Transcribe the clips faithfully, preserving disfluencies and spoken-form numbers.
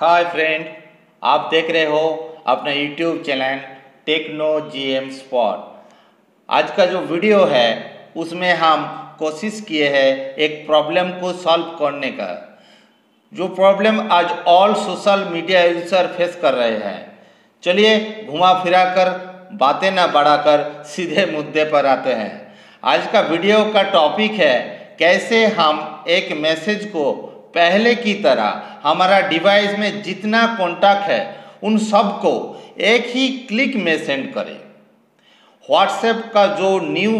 Hi friend, आप देख रहे हो अपना YouTube channel techno GM spot. आज का जो वीडियो है उसमें हम कोशिश किए हैं एक प्रॉब्लम को सॉल्व करने का, जो प्रॉब्लम आज all social media user face कर रहे हैं। चलिए घुमा फिरा कर बातें ना बढ़ाकर सीधे मुद्दे पर आते हैं। आज का वीडियो का टॉपिक है कैसे हम एक मैसेज को पहले की तरह हमारा डिवाइस में जितना कॉन्टैक्ट है उन सबको एक ही क्लिक में सेंड करें। व्हाट्सएप का जो न्यू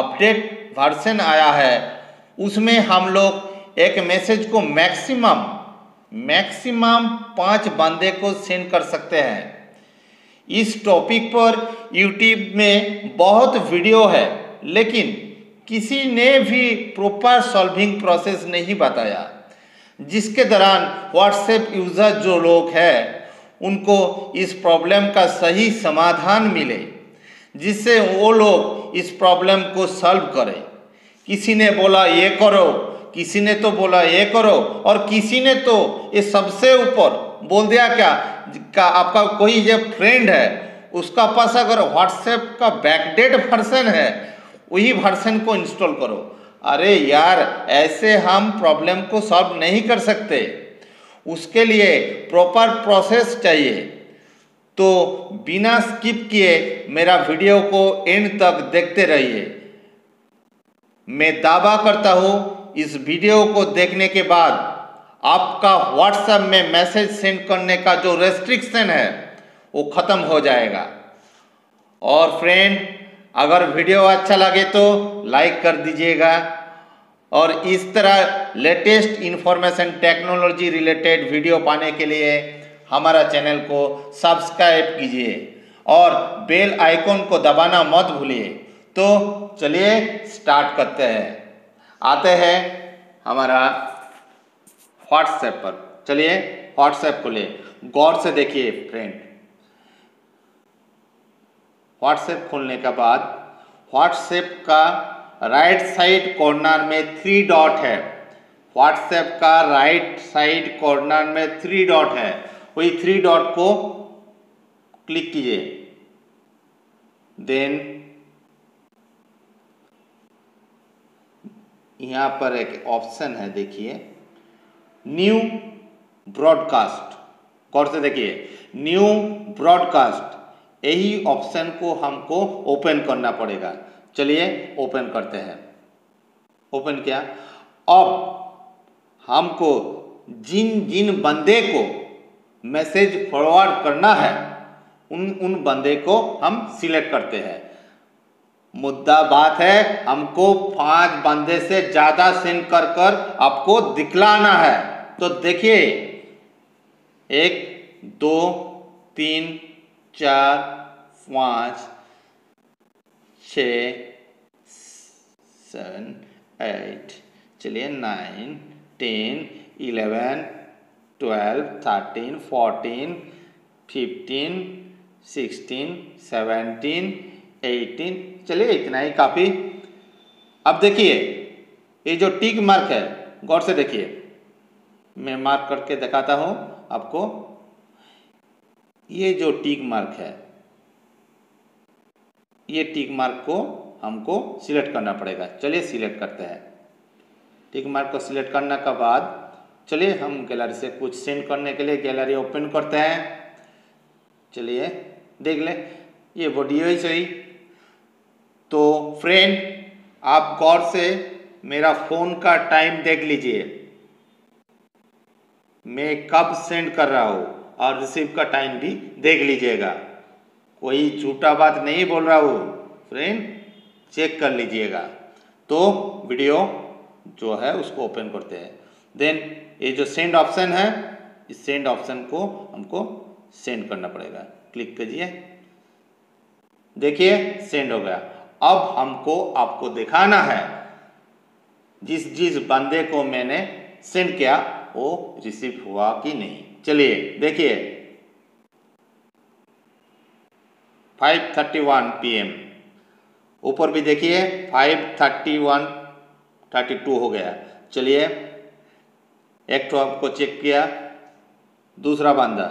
अपडेट वर्जन आया है उसमें हम लोग एक मैसेज को मैक्सिमम मैक्सिमम पाँच बंदे को सेंड कर सकते हैं। इस टॉपिक पर यूट्यूब में बहुत वीडियो है, लेकिन किसी ने भी प्रॉपर सॉल्विंग प्रोसेस नहीं बताया, जिसके दौरान व्हाट्सएप यूज़र जो लोग हैं उनको इस प्रॉब्लम का सही समाधान मिले, जिससे वो लोग इस प्रॉब्लम को सॉल्व करें। किसी ने बोला ये करो, किसी ने तो बोला ये करो, और किसी ने तो ये सबसे ऊपर बोल दिया क्या का आपका कोई जो फ्रेंड है उसका पास अगर व्हाट्सएप का बैकडेट वर्जन है वही वर्जन को इंस्टॉल करो। अरे यार, ऐसे हम प्रॉब्लम को सॉल्व नहीं कर सकते, उसके लिए प्रॉपर प्रोसेस चाहिए। तो बिना स्किप किए मेरा वीडियो को एंड तक देखते रहिए। मैं दावा करता हूँ इस वीडियो को देखने के बाद आपका व्हाट्सएप में मैसेज सेंड करने का जो रेस्ट्रिक्शन है वो ख़त्म हो जाएगा। और फ्रेंड, अगर वीडियो अच्छा लगे तो लाइक कर दीजिएगा, और इस तरह latest information technology related video पाने के लिए हमारा चैनल को सब्सक्राइब कीजिए और बेल आइकॉन को दबाना मत भूलिए। तो चलिए स्टार्ट करते हैं, आते हैं हमारा व्हाट्सएप पर। चलिए व्हाट्सएप को ले गौर से देखिए फ्रेंड। व्हाट्सएप खोलने के बाद व्हाट्सएप का राइट साइड कॉर्नर में थ्री डॉट है। व्हाट्सएप का राइट साइड कॉर्नर में थ्री डॉट है, वही थ्री डॉट को क्लिक कीजिए। देन यहाँ पर एक ऑप्शन है, देखिए न्यू ब्रॉडकास्ट। गौर से देखिए न्यू ब्रॉडकास्ट, यही ऑप्शन को हमको ओपन करना पड़ेगा। चलिए ओपन करते हैं। ओपन किया। अब हमको जिन जिन बंदे को मैसेज फॉरवर्ड करना है उन उन बंदे को हम सिलेक्ट करते हैं। मुद्दा बात है, हमको पांच बंदे से ज़्यादा सेंड कर कर आपको दिखलाना है। तो देखिए एक, दो, तीन, चार, पाँच, छः, सेवन, एट, चलिए nine, ten, eleven, twelve, thirteen, fourteen, fifteen, sixteen, seventeen, eighteen, चलिए इतना ही काफ़ी। अब देखिए ये जो टिक मार्क है, गौर से देखिए, मैं मार्क करके दिखाता हूँ आपको। ये जो टिक मार्क है, ये टिक मार्क को हमको सिलेक्ट करना पड़ेगा। चलिए सिलेक्ट करते हैं। टिक मार्क को सिलेक्ट करने के बाद चलिए हम गैलरी से कुछ सेंड करने के लिए गैलरी ओपन करते हैं। चलिए देख लें, ये वीडियो ही सही। तो फ्रेंड, आप गौर से मेरा फ़ोन का टाइम देख लीजिए, मैं कब सेंड कर रहा हूँ, और रिसीव का टाइम भी देख लीजिएगा। कोई झूठा बात नहीं बोल रहा हूँ फ्रेंड, चेक कर लीजिएगा। तो वीडियो जो है उसको ओपन करते हैं। देन ये जो सेंड ऑप्शन है, इस सेंड ऑप्शन को हमको सेंड करना पड़ेगा। क्लिक कीजिए, देखिए सेंड हो गया। अब हमको आपको दिखाना है जिस जिस बंदे को मैंने सेंड किया वो रिसीव हुआ कि नहीं। चलिए देखिए five thirty one P M, ऊपर भी देखिए five thirty one thirty two हो गया। चलिए एक तो आपको चेक किया, दूसरा बांधा,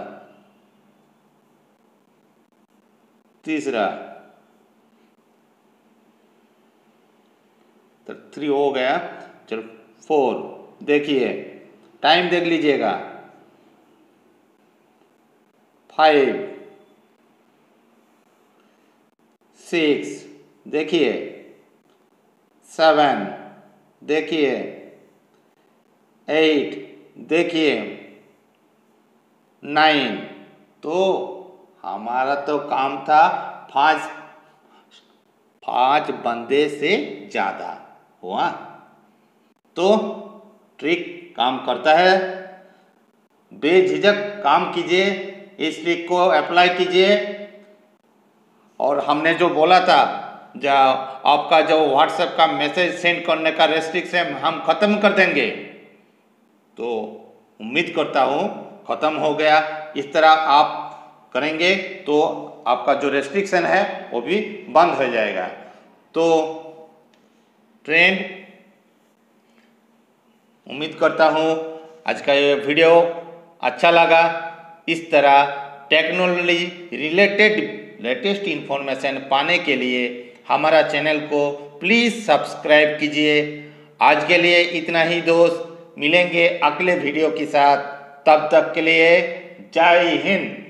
तीसरा, तो थ्री हो गया, चलो फोर। देखिए टाइम देख लीजिएगा, फाइव, सिक्स, देखिए सेवन, देखिए एट, देखिए नाइन। तो हमारा तो काम था पांच पांच बंदे से ज़्यादा हुआ। तो ट्रिक काम करता है, बेझिझक काम कीजिए, इस ट्रिक को अप्लाई कीजिए। और हमने जो बोला था, जो आपका जो व्हाट्सएप का मैसेज सेंड करने का रेस्ट्रिक्शन हम ख़त्म कर देंगे। तो उम्मीद करता हूँ ख़त्म हो गया। इस तरह आप करेंगे तो आपका जो रेस्ट्रिक्शन है वो भी बंद हो जाएगा। तो ट्रेंड, उम्मीद करता हूँ आज का ये वीडियो अच्छा लगा। इस तरह टेक्नोलॉजी रिलेटेड लेटेस्ट इन्फॉर्मेशन पाने के लिए हमारा चैनल को प्लीज़ सब्सक्राइब कीजिए। आज के लिए इतना ही दोस्त, मिलेंगे अगले वीडियो के साथ। तब तक के लिए जय हिंद।